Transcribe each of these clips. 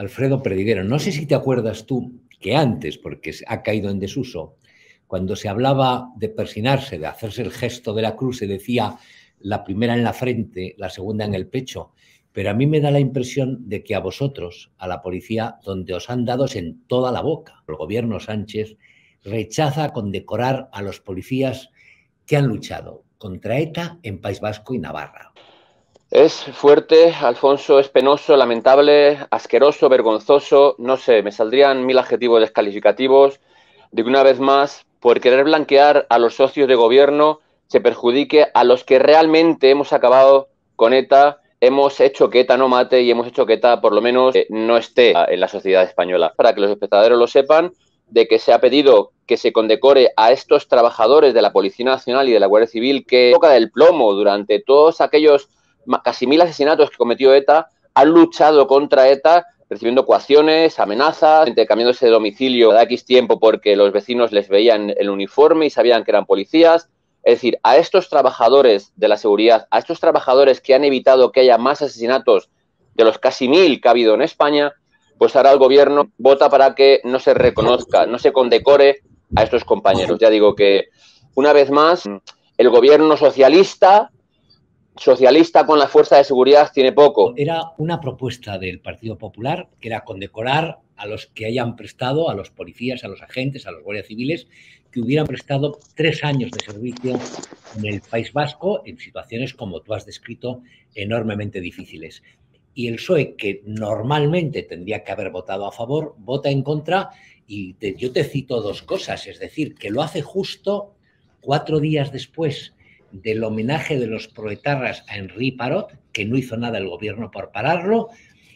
Alfredo Perdiguero. No sé si te acuerdas tú que antes, porque ha caído en desuso, cuando se hablaba de persinarse, de hacerse el gesto de la cruz, se decía la primera en la frente, la segunda en el pecho. Pero a mí me da la impresión de que a vosotros, a la policía, donde os han dado es en toda la boca. El gobierno Sánchez rechaza condecorar a los policías que han luchado contra ETA en País Vasco y Navarra. Es fuerte, Alfonso, es penoso, lamentable, asqueroso, vergonzoso, no sé, me saldrían mil adjetivos descalificativos de que una vez más, por querer blanquear a los socios de gobierno, se perjudique a los que realmente hemos acabado con ETA, hemos hecho que ETA no mate y hemos hecho que ETA por lo menos no esté en la sociedad española. Para que los espectadores lo sepan, de que se ha pedido que se condecore a estos trabajadores de la Policía Nacional y de la Guardia Civil que toca del plomo durante todos aquellos casi 1000 asesinatos que cometió ETA, han luchado contra ETA recibiendo coacciones, amenazas, cambiándose de domicilio cada X tiempo porque los vecinos les veían el uniforme y sabían que eran policías. Es decir, a estos trabajadores de la seguridad, a estos trabajadores que han evitado que haya más asesinatos de los casi 1000 que ha habido en España, pues ahora el gobierno vota para que no se reconozca, no se condecore a estos compañeros. Ya digo que, una vez más, el gobierno socialista con la fuerza de seguridad tiene poco. Era una propuesta del Partido Popular, que era condecorar a los que hayan prestado, a los policías, a los agentes, a los guardias civiles, que hubieran prestado 3 años de servicio en el País Vasco, en situaciones, como tú has descrito, enormemente difíciles. Y el PSOE, que normalmente tendría que haber votado a favor, vota en contra, y yo te cito 2 cosas, es decir, que lo hace justo 4 días después del homenaje de los proetarras a Henri Parot, que no hizo nada el gobierno por pararlo,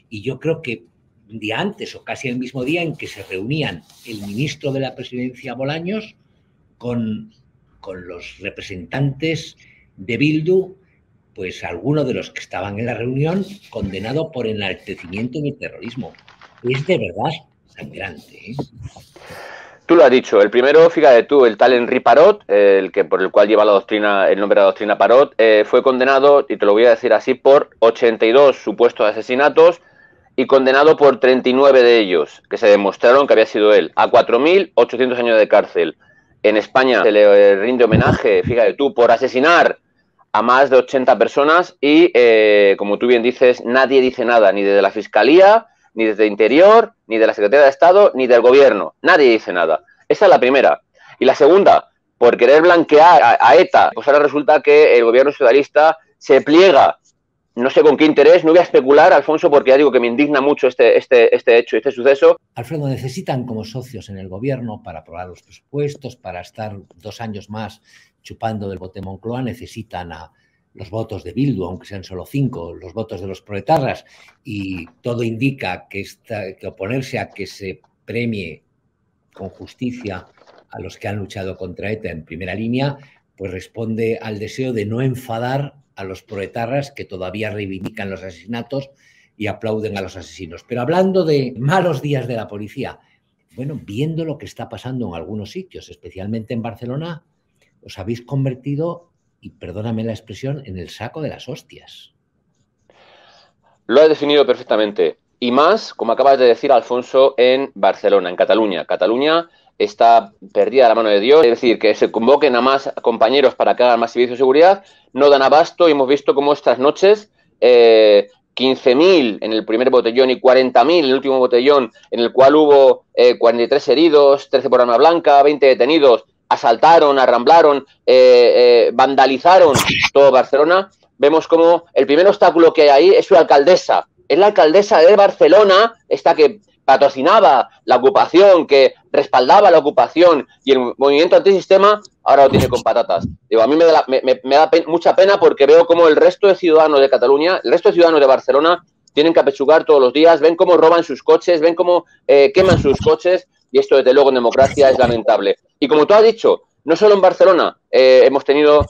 y yo creo que un día antes o casi el mismo día en que se reunían el ministro de la Presidencia Bolaños con los representantes de Bildu, pues alguno de los que estaban en la reunión condenado por enaltecimiento en el terrorismo. Es de verdad sangrante, ¿eh? Tú lo has dicho. El primero, fíjate tú, el tal Henri Parot, por el cual lleva la doctrina, el nombre de la doctrina Parot, fue condenado, y te lo voy a decir así, por 82 supuestos asesinatos y condenado por 39 de ellos, que se demostraron que había sido él, a 4.800 años de cárcel. En España se le rinde homenaje, fíjate tú, por asesinar a más de 80 personas y, como tú bien dices, nadie dice nada, ni desde la Fiscalía, ni desde Interior, ni de la Secretaría de Estado, ni del Gobierno. Nadie dice nada. Esa es la primera. Y la segunda, por querer blanquear a ETA, pues ahora resulta que el Gobierno socialista se pliega. No sé con qué interés, no voy a especular, Alfonso, porque ya digo que me indigna mucho este hecho, este suceso. Alfredo, necesitan como socios en el Gobierno para aprobar los presupuestos, para estar 2 años más chupando del bote Moncloa, necesitan a los votos de Bildu, aunque sean solo 5, los votos de los proetarras, y todo indica que oponerse a que se premie con justicia a los que han luchado contra ETA en primera línea, pues responde al deseo de no enfadar a los proetarras que todavía reivindican los asesinatos y aplauden a los asesinos. Pero hablando de malos días de la policía, bueno, viendo lo que está pasando en algunos sitios, especialmente en Barcelona, os habéis convertido, y perdóname la expresión, en el saco de las hostias. Lo has definido perfectamente. Y más, como acabas de decir, Alfonso, en Barcelona, en Cataluña. Cataluña está perdida de la mano de Dios. Es decir, que se convoquen a más compañeros para que hagan más servicios de seguridad. No dan abasto y hemos visto cómo estas noches 15.000 en el primer botellón y 40.000 en el último botellón, en el cual hubo 43 heridos, 13 por arma blanca, 20 detenidos. Asaltaron, arramblaron, vandalizaron todo Barcelona. Vemos como el primer obstáculo que hay ahí es su alcaldesa. Es la alcaldesa de Barcelona, esta que patrocinaba la ocupación, que respaldaba la ocupación y el movimiento antisistema, ahora lo tiene con patatas. Digo, a mí me da mucha pena porque veo como el resto de ciudadanos de Cataluña, el resto de ciudadanos de Barcelona tienen que apechugar todos los días, ven cómo roban sus coches, ven cómo queman sus coches. Y esto, desde luego, en democracia es lamentable. Y como tú has dicho, no solo en Barcelona. Hemos tenido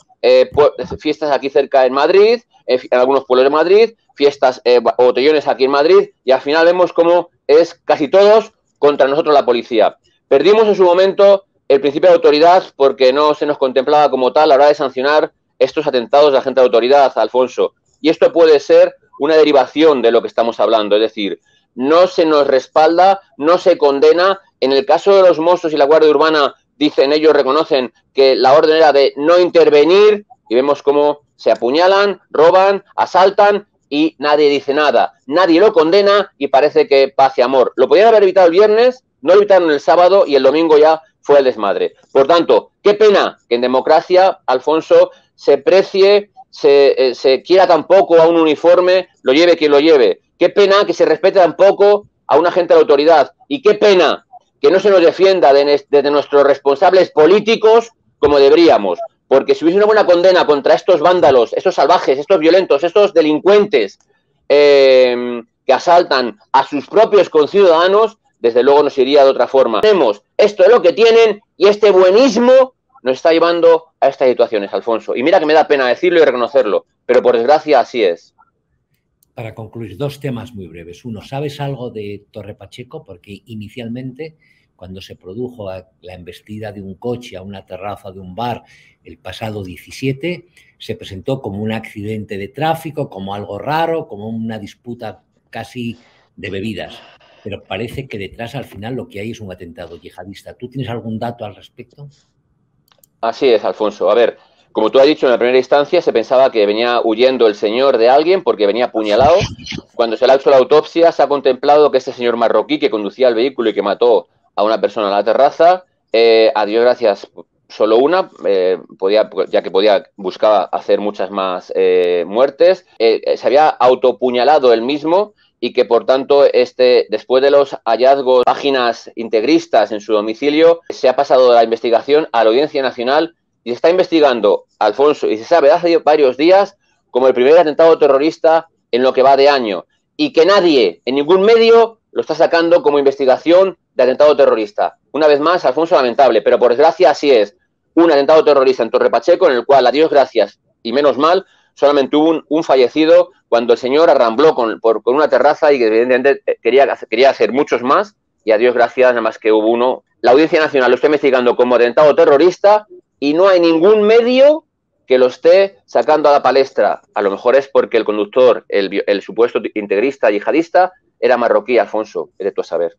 fiestas aquí cerca en Madrid, en algunos pueblos de Madrid, fiestas botellones aquí en Madrid, y al final vemos cómo es casi todos contra nosotros la policía. Perdimos en su momento el principio de autoridad porque no se nos contemplaba como tal a la hora de sancionar estos atentados de agentes de autoridad, Alfonso. Y esto puede ser una derivación de lo que estamos hablando, es decir, no se nos respalda, no se condena. En el caso de los Mossos y la Guardia Urbana, dicen ellos, reconocen que la orden era de no intervenir, y vemos cómo se apuñalan, roban, asaltan y nadie dice nada. Nadie lo condena y parece que paz y amor. Lo podían haber evitado el viernes, no lo evitaron el sábado y el domingo ya fue el desmadre. Por tanto, qué pena que en democracia, Alfonso, se precie, se quiera tampoco a un uniforme, lo lleve quien lo lleve. Qué pena que se respete tampoco a un agente de la autoridad. Y qué pena que no se nos defienda desde nuestros responsables políticos como deberíamos. Porque si hubiese una buena condena contra estos vándalos, estos salvajes, estos violentos, estos delincuentes que asaltan a sus propios conciudadanos, desde luego nos iría de otra forma. Tenemos esto es lo que tienen y este buenismo nos está llevando a estas situaciones, Alfonso. Y mira que me da pena decirlo y reconocerlo, pero por desgracia así es. Para concluir, dos temas muy breves. Uno, ¿sabes algo de Torre Pacheco? Porque inicialmente, cuando se produjo la embestida de un coche a una terraza de un bar el pasado 17, se presentó como un accidente de tráfico, como algo raro, como una disputa casi de bebidas. Pero parece que detrás al final lo que hay es un atentado yihadista. ¿Tú tienes algún dato al respecto? Así es, Alfonso. A ver, como tú has dicho, en la primera instancia se pensaba que venía huyendo el señor de alguien porque venía apuñalado. Cuando se le ha hecho la autopsia se ha contemplado que este señor marroquí que conducía el vehículo y que mató a una persona en la terraza, a Dios gracias, solo una, ya que podía, buscaba hacer muchas más muertes, se había autopuñalado él mismo y que por tanto, después de los hallazgos de páginas integristas en su domicilio, se ha pasado de la investigación a la Audiencia Nacional y se está investigando, Alfonso, y se sabe hace varios días como el primer atentado terrorista en lo que va de año y que nadie, en ningún medio, lo está sacando como investigación de atentado terrorista. Una vez más, Alfonso, lamentable, pero por desgracia así es. Un atentado terrorista en Torre Pacheco, en el cual, a Dios gracias y menos mal, solamente hubo un fallecido cuando el señor arrambló con una terraza y que evidentemente quería hacer muchos más, y a Dios gracias, nada más que hubo uno. La Audiencia Nacional lo está investigando como atentado terrorista y no hay ningún medio que lo esté sacando a la palestra. A lo mejor es porque el conductor, el supuesto integrista yihadista, era marroquí, Alfonso, eres tú a saber.